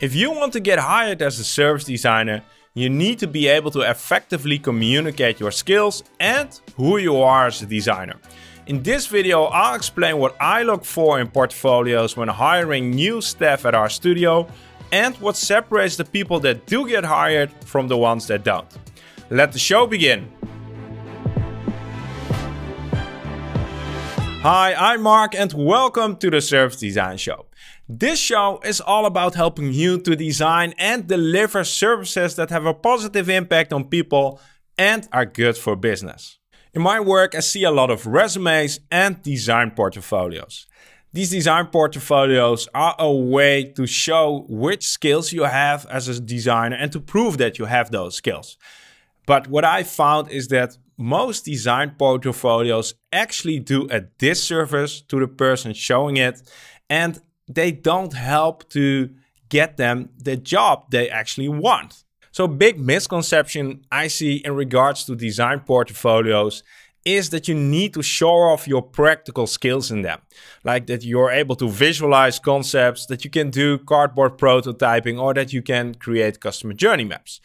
If you want to get hired as a service designer, you need to be able to effectively communicate your skills and who you are as a designer. In this video, I'll explain what I look for in portfolios when hiring new staff at our studio and what separates the people that do get hired from the ones that don't. Let the show begin. Hi, I'm Mark and welcome to the Service Design Show. This show is all about helping you to design and deliver services that have a positive impact on people and are good for business. In my work, I see a lot of resumes and design portfolios. These design portfolios are a way to show which skills you have as a designer and to prove that you have those skills. But what I found is that most design portfolios actually do a disservice to the person showing it, and they don't help to get them the job they actually want. So big misconception I see in regards to design portfolios is that you need to shore off your practical skills in them. Like that you're able to visualize concepts, that you can do cardboard prototyping, or that you can create customer journey maps.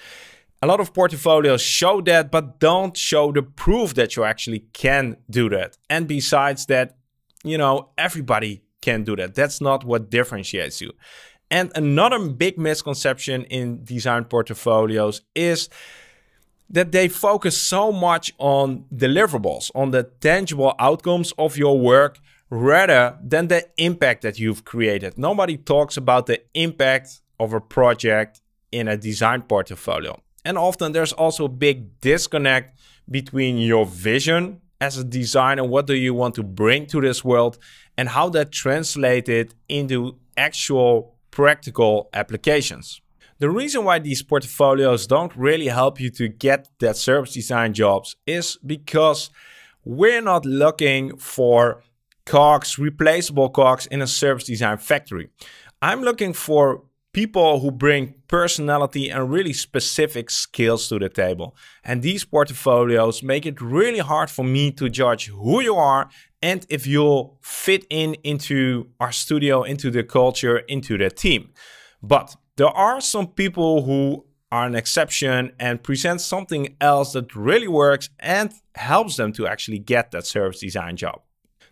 A lot of portfolios show that, but don't show the proof that you actually can do that. And besides that, you know, everybody can do that. That's not what differentiates you. And another big misconception in design portfolios is that they focus so much on deliverables, on the tangible outcomes of your work, rather than the impact that you've created. Nobody talks about the impact of a project in a design portfolio. And often there's also a big disconnect between your vision as a designer, what do you want to bring to this world, and how that translated into actual practical applications. The reason why these portfolios don't really help you to get that service design jobs is because we're not looking for cogs, replaceable cogs in a service design factory. I'm looking for people who bring personality and really specific skills to the table. And these portfolios make it really hard for me to judge who you are and if you'll fit into our studio, into the culture, into the team. But there are some people who are an exception and present something else that really works and helps them to actually get that service design job.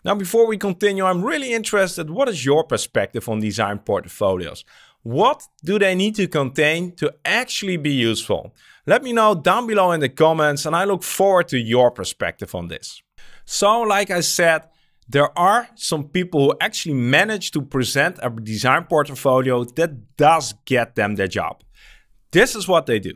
Now, before we continue, I'm really interested, what is your perspective on design portfolios? What do they need to contain to actually be useful? Let me know down below in the comments, and I look forward to your perspective on this. So, like I said, there are some people who actually manage to present a design portfolio that does get them their job. This is what they do.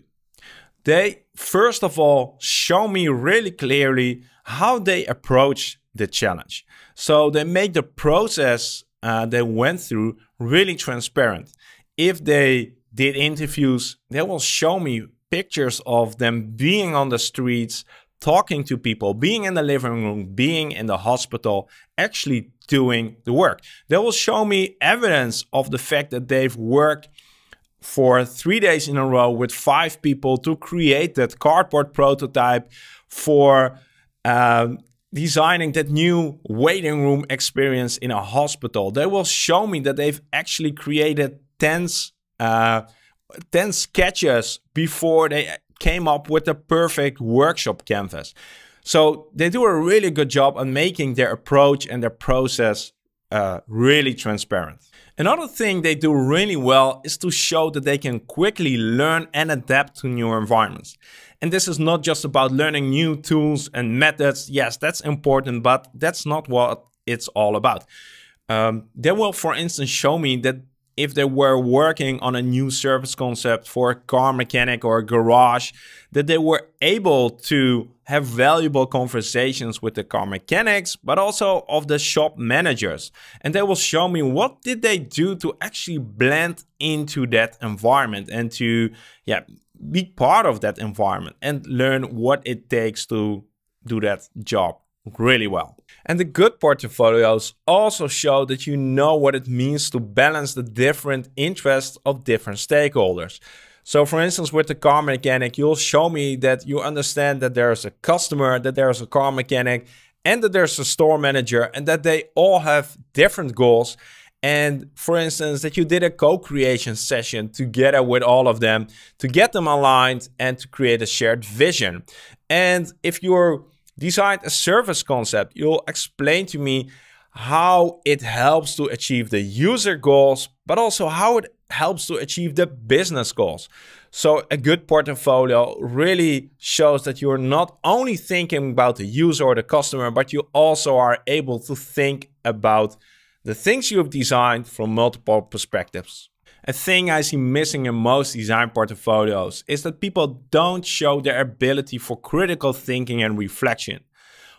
They, first of all, show me really clearly how they approach the challenge. So they make the process they went through really transparent. If they did interviews, they will show me pictures of them being on the streets, talking to people, being in the living room, being in the hospital, actually doing the work. They will show me evidence of the fact that they've worked for 3 days in a row with 5 people to create that cardboard prototype for designing that new waiting room experience in a hospital. They will show me that they've actually created 10 sketches before they came up with the perfect workshop canvas. So they do a really good job on making their approach and their process really transparent. Another thing they do really well is to show that they can quickly learn and adapt to new environments. And this is not just about learning new tools and methods. Yes, that's important, but that's not what it's all about. They will, for instance, show me that if they were working on a new service concept for a car mechanic or a garage, that they were able to have valuable conversations with the car mechanics, but also of the shop managers. And they will show me what did they do to actually blend into that environment and to be part of that environment and learn what it takes to do that job really well. And the good portfolios also show that you know what it means to balance the different interests of different stakeholders. So for instance, with the car mechanic, you'll show me that you understand that there's a customer, that there's a car mechanic, and that there's a store manager, and that they all have different goals. And for instance, that you did a co-creation session together with all of them to get them aligned and to create a shared vision. And if you designed a service concept, you'll explain to me how it helps to achieve the user goals, but also how it helps to achieve the business goals. So a good portfolio really shows that you're not only thinking about the user or the customer, but you also are able to think about the things you've designed from multiple perspectives. A thing I see missing in most design portfolios is that people don't show their ability for critical thinking and reflection.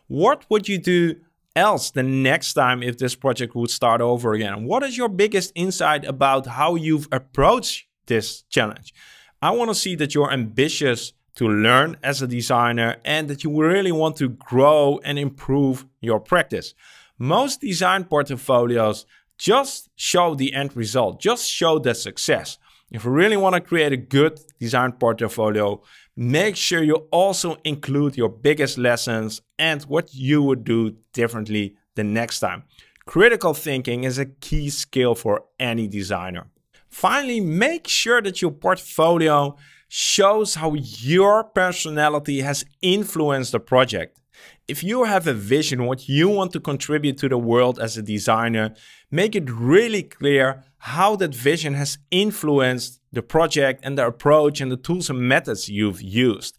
What would you do else the next time if this project would start over again? What is your biggest insight about how you've approached this challenge? I want to see that you're ambitious to learn as a designer and that you really want to grow and improve your practice. Most design portfolios just show the end result, just show the success. If you really want to create a good design portfolio, make sure you also include your biggest lessons and what you would do differently the next time. Critical thinking is a key skill for any designer. Finally, make sure that your portfolio shows how your personality has influenced the project. If you have a vision, what you want to contribute to the world as a designer, make it really clear how that vision has influenced the project and the approach and the tools and methods you've used.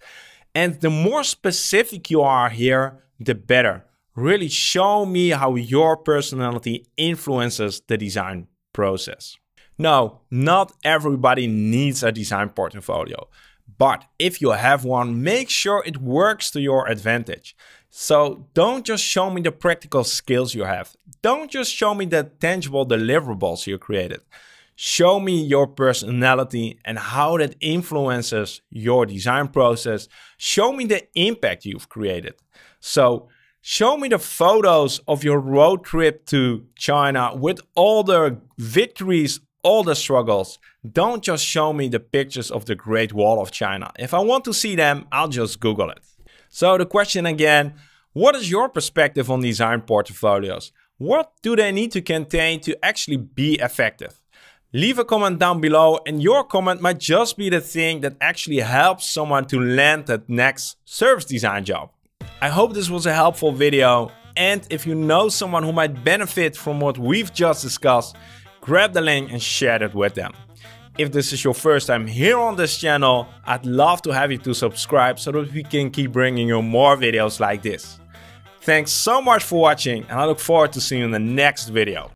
And the more specific you are here, the better. Really show me how your personality influences the design process. Now, not everybody needs a design portfolio. But if you have one, make sure it works to your advantage. So don't just show me the practical skills you have. Don't just show me the tangible deliverables you created. Show me your personality and how that influences your design process. Show me the impact you've created. So show me the photos of your road trip to China with all the victories, all the struggles. Don't just show me the pictures of the Great Wall of China. If I want to see them, I'll just Google it. So the question again, what is your perspective on design portfolios? What do they need to contain to actually be effective? Leave a comment down below, and your comment might just be the thing that actually helps someone to land that next service design job. I hope this was a helpful video, and if you know someone who might benefit from what we've just discussed, grab the link and share it with them. If this is your first time here on this channel, I'd love to have you to subscribe so that we can keep bringing you more videos like this. Thanks so much for watching, and I look forward to seeing you in the next video.